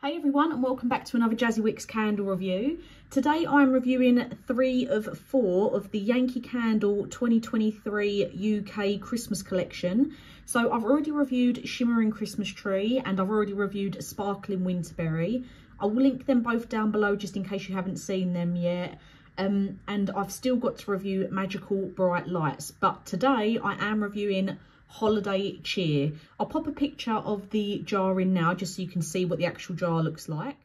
Hey everyone, and welcome back to another Jazzy Wicks candle review. Today I'm reviewing 3 of 4 of the Yankee Candle 2023 UK Christmas collection. So I've already reviewed Shimmering Christmas Tree and I've already reviewed Sparkling Winterberry. I will link them both down below just in case you haven't seen them yet. And I've still got to review Magical Bright Lights, but today I am reviewing Holiday Cheer. I'll pop a picture of the jar in now just so you can see what the actual jar looks like.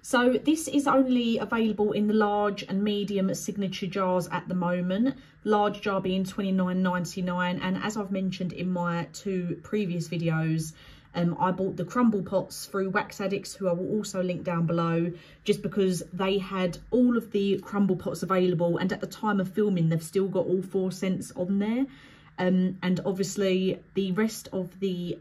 So this is only available in the large and medium signature jars at the moment, large jar being £29.99, and as I've mentioned in my 2 previous videos, I bought the crumble pots through Wax Addicts, who I will also link down below, just because they had all of the crumble pots available, and at the time of filming they've still got all 4 cents on there, and obviously the rest of the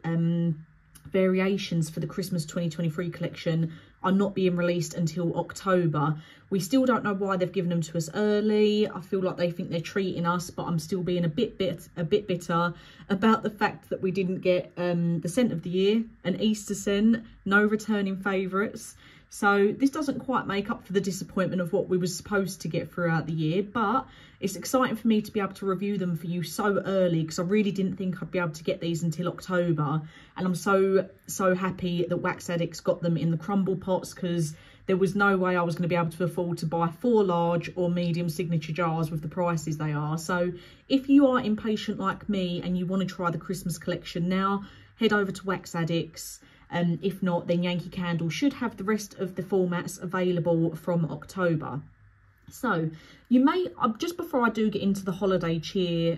variations for the Christmas 2023 collection are not being released until October. We still don't know why they've given them to us early. I feel like they think they're treating us, but I'm still being a bit bitter about the fact that we didn't get the scent of the year, an Easter scent, no returning favourites. So this doesn't quite make up for the disappointment of what we were supposed to get throughout the year, but it's exciting for me to be able to review them for you so early, because I really didn't think I'd be able to get these until October. And I'm so happy that Wax Addicts got them in the crumble pots, because there was no way I was going to be able to afford to buy 4 large or medium signature jars with the prices they are. So if you are impatient like me and you want to try the Christmas collection now, head over to Wax Addicts. If not, then Yankee Candle should have the rest of the formats available from October. So you may, just before I do get into the Holiday Cheer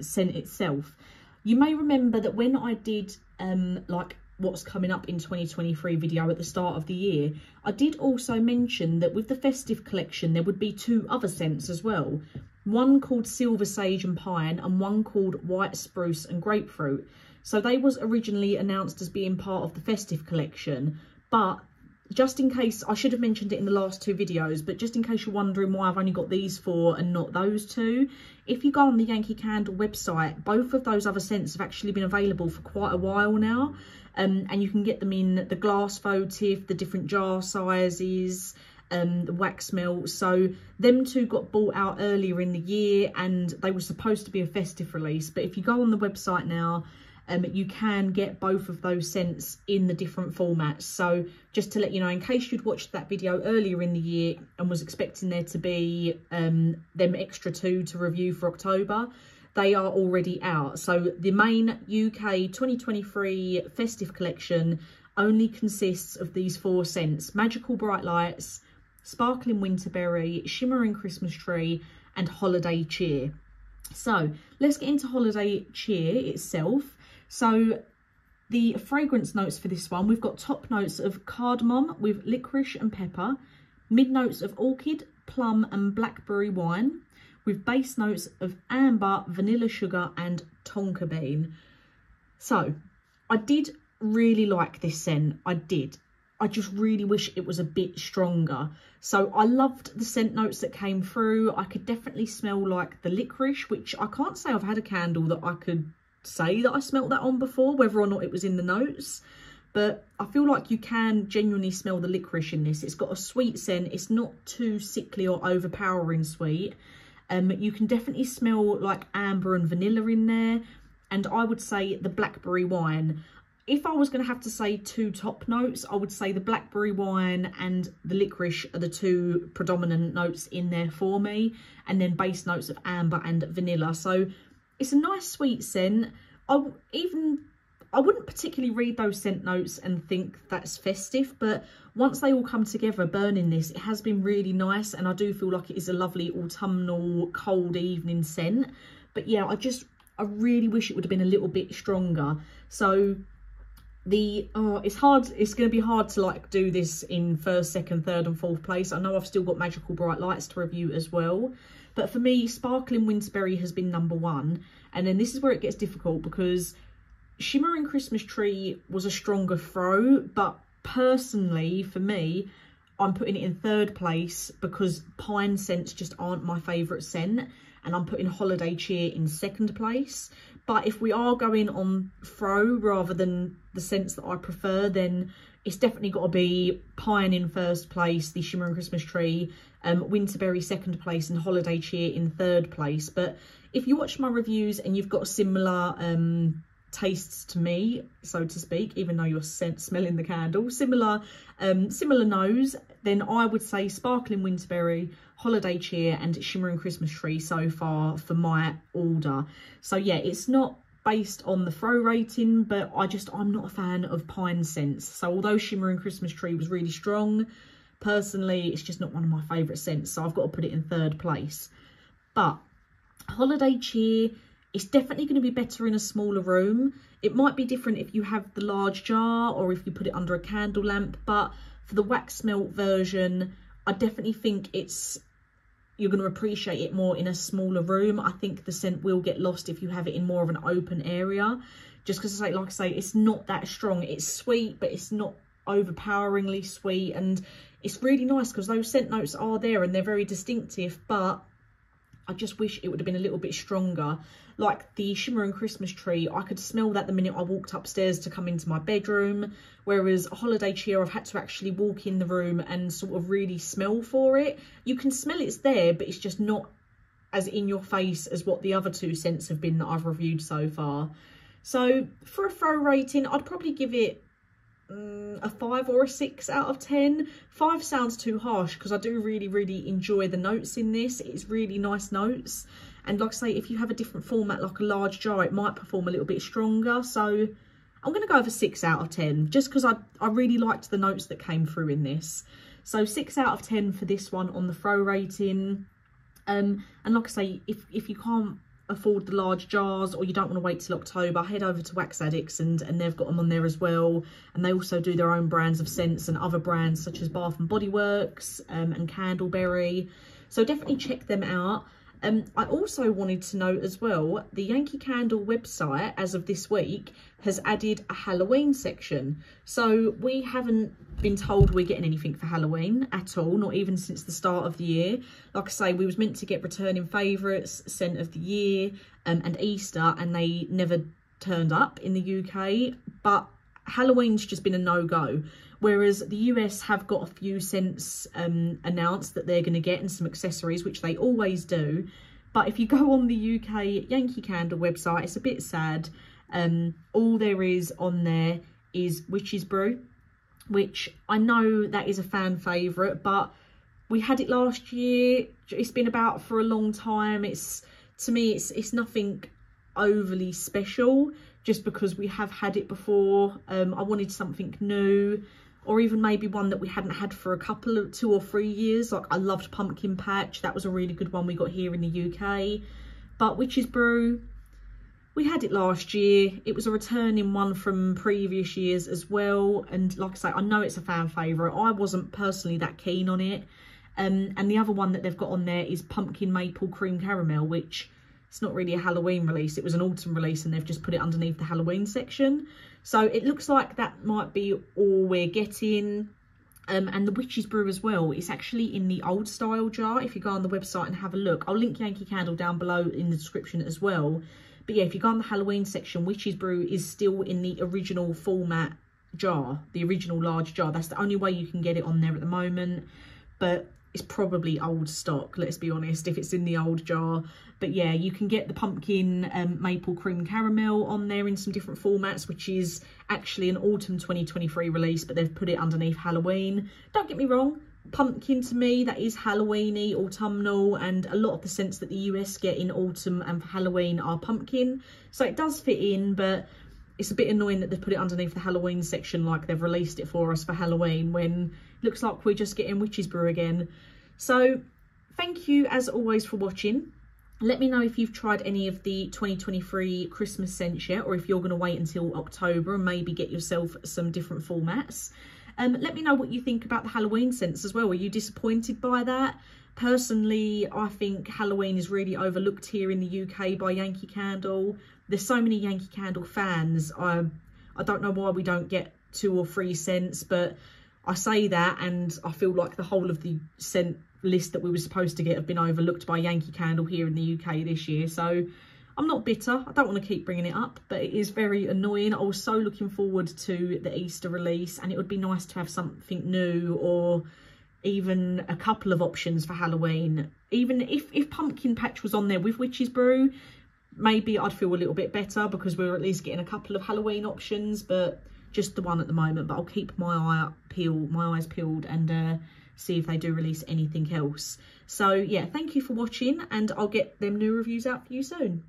scent itself, you may remember that when I did like what's coming up in 2023 video at the start of the year, I did also mention that with the festive collection there would be 2 other scents as well. One called Silver Sage and Pine, and one called White Spruce and Grapefruit. So they was originally announced as being part of the festive collection, but just in case, I should have mentioned it in the last 2 videos, but just in case you're wondering why I've only got these 4 and not those 2, if you go on the Yankee Candle website, both of those other scents have actually been available for quite a while now, and you can get them in the glass faux tiff, the different jar sizes, the wax melt. So them 2 got bought out earlier in the year and they were supposed to be a festive release, but if you go on the website now, you can get both of those scents in the different formats. So just to let you know, in case you'd watched that video earlier in the year and was expecting there to be them extra 2 to review for October, they are already out. So the main UK 2023 festive collection only consists of these 4 scents: Magical Bright Lights, Sparkling Winterberry, Shimmering Christmas Tree and Holiday Cheer. So let's get into Holiday Cheer itself. So the fragrance notes for this one, we've got top notes of cardamom with licorice and pepper, mid notes of orchid, plum and blackberry wine, with base notes of amber, vanilla sugar and tonka bean. So I did really like this scent, I did. I just really wish it was a bit stronger. So I loved the scent notes that came through. I could definitely smell like the licorice, which I can't say I've had a candle that I could say that I smelt that on before, whether or not it was in the notes, but I feel like you can genuinely smell the licorice in this. It's got a sweet scent, it's not too sickly or overpowering sweet. You can definitely smell like amber and vanilla in there, and I would say the blackberry wine. If I was going to have to say 2 top notes, I would say the blackberry wine and the licorice are the 2 predominant notes in there for me, and then base notes of amber and vanilla. So it's a nice sweet scent. I wouldn't particularly read those scent notes and think that's festive, but once they all come together burning this, it has been really nice, and I do feel like it is a lovely autumnal cold evening scent. But yeah, I really wish it would have been a little bit stronger. So it's going to be hard to like do this in 1st, 2nd, 3rd and 4th place. I know I've still got Magical Bright Lights to review as well, but for me Sparkling Winterberry has been number 1, and then this is where it gets difficult, because Shimmering Christmas Tree was a stronger throw, but personally for me I'm putting it in 3rd place because pine scents just aren't my favourite scent, and I'm putting Holiday Cheer in 2nd place But if we are going on throw rather than the scents that I prefer, then it's definitely got to be Pine in first place, the Shimmering Christmas Tree, Winterberry second place, and Holiday Cheer in third place. But if you watch my reviews and you've got similar tastes to me, so to speak, even though you're smelling the candle, similar nose, then I would say Sparkling Winterberry, Holiday Cheer and Shimmering Christmas Tree so far for my order. So yeah, it's not based on the throw rating, but I'm not a fan of pine scents. So although Shimmering Christmas Tree was really strong, personally it's just not one of my favourite scents, so I've got to put it in third place. But Holiday Cheer, it's definitely going to be better in a smaller room. It might be different if you have the large jar or if you put it under a candle lamp, but for the wax melt version, I definitely think you're going to appreciate it more in a smaller room. I think the scent will get lost if you have it in more of an open area, just because, like I say, it's not that strong. It's sweet, but it's not overpoweringly sweet, and it's really nice because those scent notes are there and they're very distinctive, but I just wish it would have been a little bit stronger. Like the Shimmering Christmas Tree, I could smell that the minute I walked upstairs to come into my bedroom, whereas Holiday Cheer, I've had to actually walk in the room and sort of really smell for it. You can smell it's there, but it's just not as in your face as what the other two scents have been that I've reviewed so far. So for a throw rating, I'd probably give it a 5 or a 6 out of 10. 5 sounds too harsh because I do really enjoy the notes in this. It's really nice notes, and like I say, if you have a different format like a large jar, it might perform a little bit stronger. So I'm going to go over 6 out of 10 just because I really liked the notes that came through in this. So 6 out of 10 for this one on the throw rating. And like I say, if you can't afford the large jars or you don't want to wait till October, head over to Wax Addicts and they've got them on there as well, and they also do their own brands of scents and other brands such as Bath and Body Works and Candleberry, so definitely check them out. I also wanted to note as well, the Yankee Candle website as of this week has added a Halloween section, so we haven't been told we're getting anything for Halloween at all, not even since the start of the year. Like I say, we was meant to get returning favourites, scent of the year and Easter, and they never turned up in the UK, but Halloween's just been a no-go, whereas the US have got a few scents announced that they're going to get, and some accessories, which they always do. But if you go on the UK Yankee Candle website, it's a bit sad. All there is on there is Witch's Brew, which I know that is a fan favourite, but we had it last year. It's been about for a long time. To me, it's nothing overly special just because we have had it before. I wanted something new, or even maybe one that we hadn't had for a couple of 2 or 3 years. Like, I loved Pumpkin Patch. That was a really good one we got here in the UK. But Witch's Brew, we had it last year. It was a returning one from previous years as well. And like I say, I know it's a fan favourite. I wasn't personally that keen on it. And the other one that they've got on there is Pumpkin Maple Cream Caramel, which it's not really a Halloween release. It was an autumn release and they've just put it underneath the Halloween section. So it looks like that might be all we're getting. And the Witch's Brew as well, it's actually in the old style jar. If you go on the website and have a look, I'll link Yankee Candle down below in the description as well. But yeah, if you go on the Halloween section, Witch's Brew is still in the original format jar, the original large jar. That's the only way you can get it on there at the moment, but it's probably old stock, let's be honest, if it's in the old jar. But yeah, you can get the Pumpkin Maple Cream Caramel on there in some different formats, which is actually an autumn 2023 release, but they've put it underneath Halloween. Don't get me wrong, pumpkin to me, that is Halloweeny, autumnal, and a lot of the scents that the US get in autumn and for Halloween are pumpkin, so it does fit in. But it's a bit annoying that they've put it underneath the Halloween section, like they've released it for us for Halloween, when it looks like we're just getting Witch's Brew again. So thank you as always for watching. Let me know if you've tried any of the 2023 Christmas scents yet, or if you're going to wait until October and maybe get yourself some different formats. Let me know what you think about the Halloween scents as well. Were you disappointed by that? Personally, I think Halloween is really overlooked here in the UK by Yankee Candle. There's so many Yankee Candle fans. I don't know why we don't get 2 or 3 scents, but I say that and I feel like the whole of the scent list that we were supposed to get have been overlooked by Yankee Candle here in the UK this year. So I'm not bitter. I don't want to keep bringing it up, but it is very annoying. I was so looking forward to the Easter release, and it would be nice to have something new, or even a couple of options for Halloween. Even if Pumpkin Patch was on there with Witch's Brew, maybe I'd feel a little bit better, because we're at least getting a couple of Halloween options, but just the one at the moment. But I'll keep my eyes peeled and see if they do release anything else. So yeah, thank you for watching, and I'll get them new reviews out for you soon.